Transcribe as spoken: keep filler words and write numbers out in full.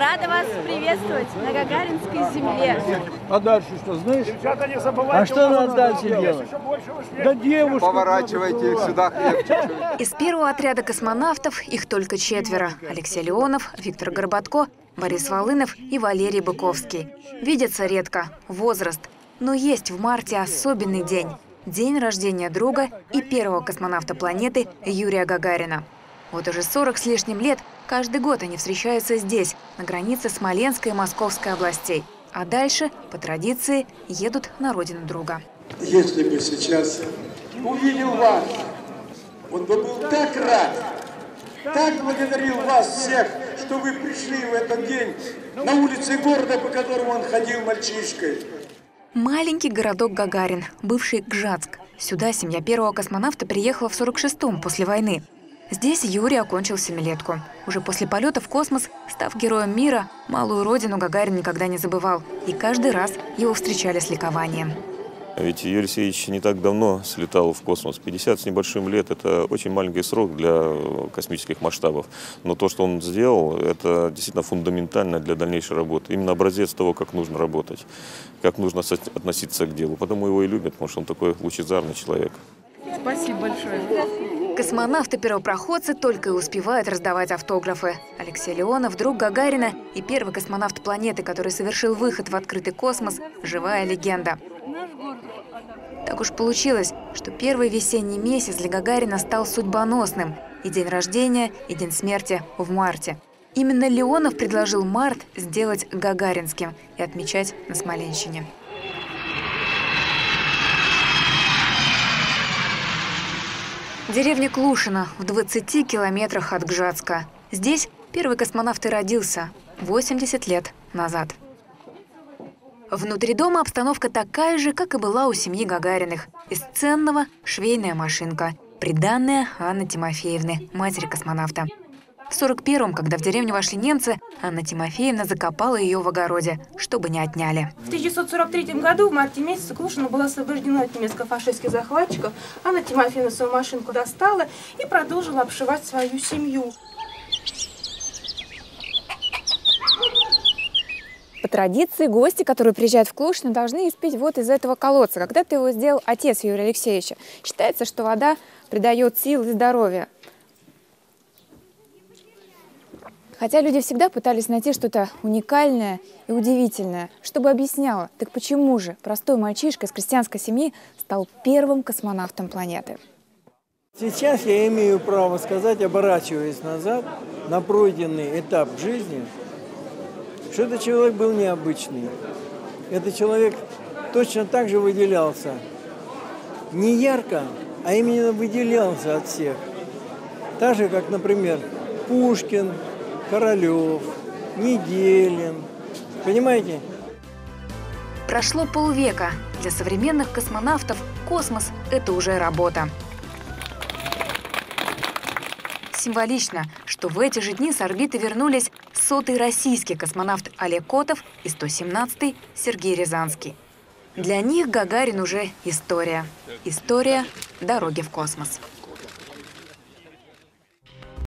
Рада вас приветствовать на Гагаринской земле. А дальше что, знаешь? Девчата, не забывайте, а что надо дальше делать? Да девушки. Поворачивайте их сюда. Из первого отряда космонавтов их только четверо. Алексей Леонов, Виктор Горбатко, Борис Волынов и Валерий Быковский. Видятся редко. Возраст. Но есть в марте особенный день. День рождения друга и первого космонавта планеты Юрия Гагарина. Вот уже сорок с лишним лет каждый год они встречаются здесь, на границе Смоленской и Московской областей. А дальше, по традиции, едут на родину друга. Если бы сейчас увидел вас, он бы был так рад, так благодарил вас всех, что вы пришли в этот день на улице города, по которому он ходил мальчишкой. Маленький городок Гагарин, бывший Гжатск. Сюда семья первого космонавта приехала в сорок шестом, после войны. Здесь Юрий окончил семилетку. Уже после полета в космос, став героем мира, малую родину Гагарин никогда не забывал. И каждый раз его встречали с ликованием. Ведь Юрий Алексеевич не так давно слетал в космос. пятьдесят с небольшим лет – это очень маленький срок для космических масштабов. Но то, что он сделал, это действительно фундаментально для дальнейшей работы. Именно образец того, как нужно работать, как нужно относиться к делу. Потому его и любят, потому что он такой лучезарный человек. Спасибо большое. Космонавты-первопроходцы только и успевают раздавать автографы. Алексей Леонов, друг Гагарина и первый космонавт планеты, который совершил выход в открытый космос, живая легенда. Так уж получилось, что первый весенний месяц для Гагарина стал судьбоносным. И день рождения, и день смерти в марте. Именно Леонов предложил март сделать гагаринским и отмечать на Смоленщине. Деревня Клушина в двадцати километрах от Гжатска. Здесь первый космонавт и родился восемьдесят лет назад. Внутри дома обстановка такая же, как и была у семьи Гагариных. Из ценного – швейная машинка, приданная Анны Тимофеевны, матери космонавта. В сорок первом, когда в деревню вошли немцы, Анна Тимофеевна закопала ее в огороде, чтобы не отняли. В тысяча девятьсот сорок третьем году, в марте месяце, Клушина была освобождена от немецко-фашистских захватчиков. Анна Тимофеевна свою машинку достала и продолжила обшивать свою семью. По традиции, гости, которые приезжают в Клушино, должны испить вот из этого колодца. Когда-то его сделал отец Юрия Алексеевича. Считается, что вода придает сил и здоровья. Хотя люди всегда пытались найти что-то уникальное и удивительное, чтобы объясняло, так почему же простой мальчишка из крестьянской семьи стал первым космонавтом планеты. Сейчас я имею право сказать, оборачиваясь назад на пройденный этап жизни, что этот человек был необычный. Этот человек точно так же выделялся. Не ярко, а именно выделялся от всех. Так же, как, например, Пушкин, Королёв, Неделин. Понимаете? Прошло полвека. Для современных космонавтов космос – это уже работа. Символично, что в эти же дни с орбиты вернулись сотый российский космонавт Олег Котов и сто семнадцатый Сергей Рязанский. Для них Гагарин уже история. История дороги в космос.